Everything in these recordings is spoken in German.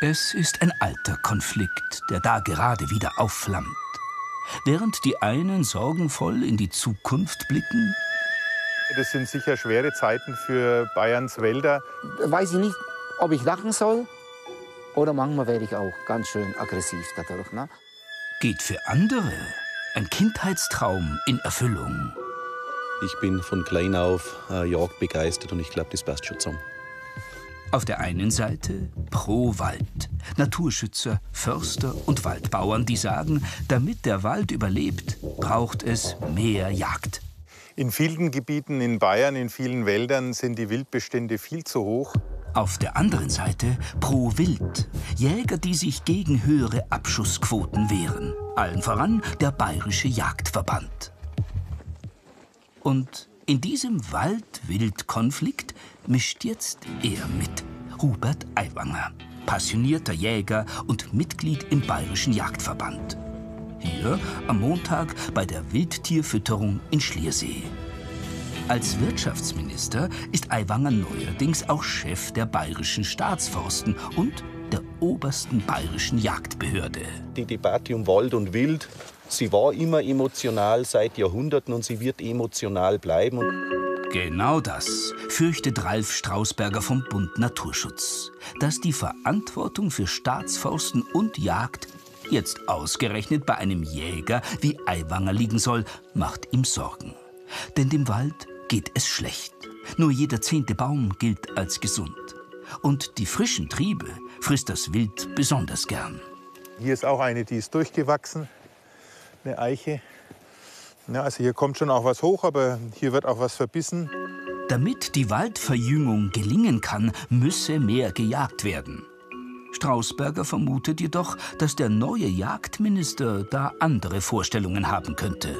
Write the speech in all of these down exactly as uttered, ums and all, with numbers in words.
Es ist ein alter Konflikt, der da gerade wieder aufflammt. Während die einen sorgenvoll in die Zukunft blicken. Das sind sicher schwere Zeiten für Bayerns Wälder. Weiß ich nicht, ob ich lachen soll oder manchmal werde ich auch ganz schön aggressiv dadurch. Ne? Geht für andere ein Kindheitstraum in Erfüllung. Ich bin von klein auf äh, jagdbegeistert und ich glaube, das passt schon zusammen. Auf der einen Seite pro Wald. Naturschützer, Förster und Waldbauern, die sagen, damit der Wald überlebt, braucht es mehr Jagd. In vielen Gebieten in Bayern, in vielen Wäldern sind die Wildbestände viel zu hoch. Auf der anderen Seite pro Wild. Jäger, die sich gegen höhere Abschussquoten wehren. Allen voran der Bayerische Jagdverband. Und in diesem Wald-Wild-Konflikt mischt jetzt er mit. Hubert Aiwanger, passionierter Jäger und Mitglied im Bayerischen Jagdverband. Hier am Montag bei der Wildtierfütterung in Schliersee. Als Wirtschaftsminister ist Aiwanger neuerdings auch Chef der Bayerischen Staatsforsten und der obersten bayerischen Jagdbehörde. Die Debatte um Wald und Wild, sie war immer emotional seit Jahrhunderten und sie wird emotional bleiben. Genau das fürchtet Ralf Straußberger vom Bund Naturschutz. Dass die Verantwortung für Staatsforsten und Jagd jetzt ausgerechnet bei einem Jäger wie Aiwanger liegen soll, macht ihm Sorgen. Denn dem Wald geht es schlecht. Nur jeder zehnte Baum gilt als gesund. Und die frischen Triebe frisst das Wild besonders gern. Hier ist auch eine, die ist durchgewachsen, eine Eiche. Ja, also hier kommt schon auch was hoch, aber hier wird auch was verbissen. Damit die Waldverjüngung gelingen kann, müsse mehr gejagt werden. Straußberger vermutet jedoch, dass der neue Jagdminister da andere Vorstellungen haben könnte.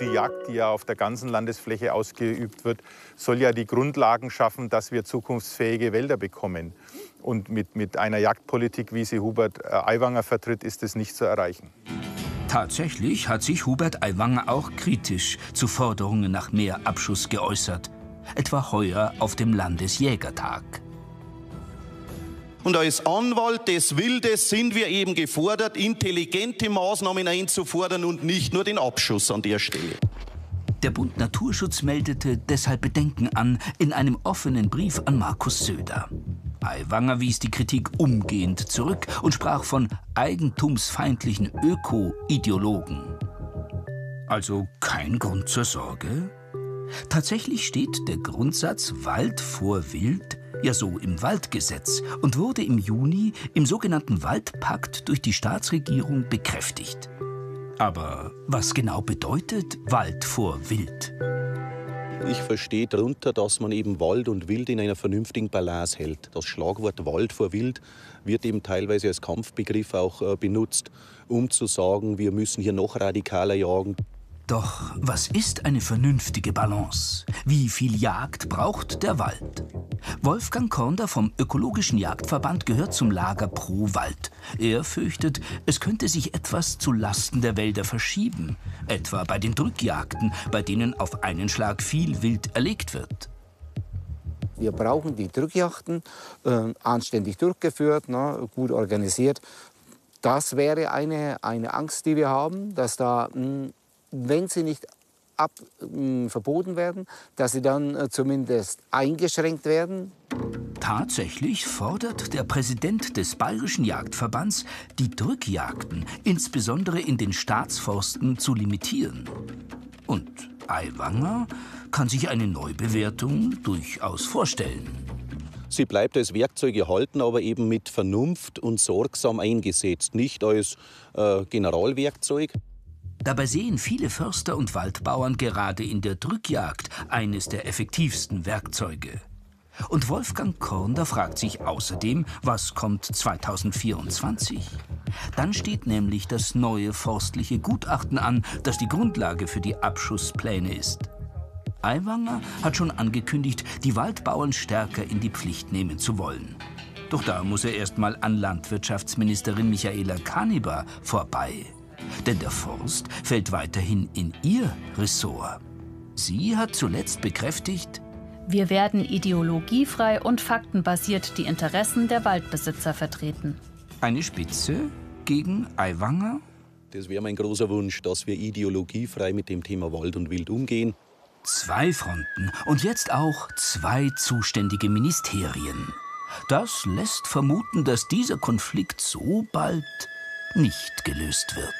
Die Jagd, die ja auf der ganzen Landesfläche ausgeübt wird, soll ja die Grundlagen schaffen, dass wir zukunftsfähige Wälder bekommen. Und mit, mit einer Jagdpolitik, wie sie Hubert Aiwanger vertritt, ist das nicht zu erreichen. Tatsächlich hat sich Hubert Aiwanger auch kritisch zu Forderungen nach mehr Abschuss geäußert. Etwa heuer auf dem Landesjägertag. Und als Anwalt des Wildes sind wir eben gefordert, intelligente Maßnahmen einzufordern und nicht nur den Abschuss an der Stelle. Der Bund Naturschutz meldete deshalb Bedenken an in einem offenen Brief an Markus Söder. Aiwanger wies die Kritik umgehend zurück und sprach von eigentumsfeindlichen Öko-Ideologen. Also kein Grund zur Sorge? Tatsächlich steht der Grundsatz Wald vor Wild ja so im Waldgesetz und wurde im Juni im sogenannten Waldpakt durch die Staatsregierung bekräftigt. Aber was genau bedeutet Wald vor Wild? Ich verstehe darunter, dass man eben Wald und Wild in einer vernünftigen Balance hält. Das Schlagwort Wald vor Wild wird eben teilweise als Kampfbegriff auch benutzt, um zu sagen, wir müssen hier noch radikaler jagen. Doch was ist eine vernünftige Balance? Wie viel Jagd braucht der Wald? Wolfgang Kornder vom Ökologischen Jagdverband gehört zum Lager pro Wald. Er fürchtet, es könnte sich etwas zu Lasten der Wälder verschieben. Etwa bei den Drückjagden, bei denen auf einen Schlag viel Wild erlegt wird. Wir brauchen die Drückjagden, äh, anständig durchgeführt, ne, gut organisiert. Das wäre eine, eine Angst, die wir haben, dass da... Mh, wenn sie nicht ab, äh, verboten werden, dass sie dann äh, zumindest eingeschränkt werden. Tatsächlich fordert der Präsident des Bayerischen Jagdverbands, die Drückjagden, insbesondere in den Staatsforsten, zu limitieren. Und Aiwanger kann sich eine Neubewertung durchaus vorstellen. Sie bleibt als Werkzeug erhalten, aber eben mit Vernunft und sorgsam eingesetzt, nicht als äh, Generalwerkzeug. Dabei sehen viele Förster und Waldbauern gerade in der Drückjagd eines der effektivsten Werkzeuge. Und Wolfgang Kornder fragt sich außerdem, was kommt zweitausendvierundzwanzig? Dann steht nämlich das neue forstliche Gutachten an, das die Grundlage für die Abschusspläne ist. Aiwanger hat schon angekündigt, die Waldbauern stärker in die Pflicht nehmen zu wollen. Doch da muss er erst mal an Landwirtschaftsministerin Michaela Kanibar vorbei. Denn der Forst fällt weiterhin in ihr Ressort. Sie hat zuletzt bekräftigt, Wir werden ideologiefrei und faktenbasiert die Interessen der Waldbesitzer vertreten. Eine Spitze gegen Aiwanger? Das wäre mein großer Wunsch, dass wir ideologiefrei mit dem Thema Wald und Wild umgehen. Zwei Fronten und jetzt auch zwei zuständige Ministerien. Das lässt vermuten, dass dieser Konflikt so bald nicht gelöst wird.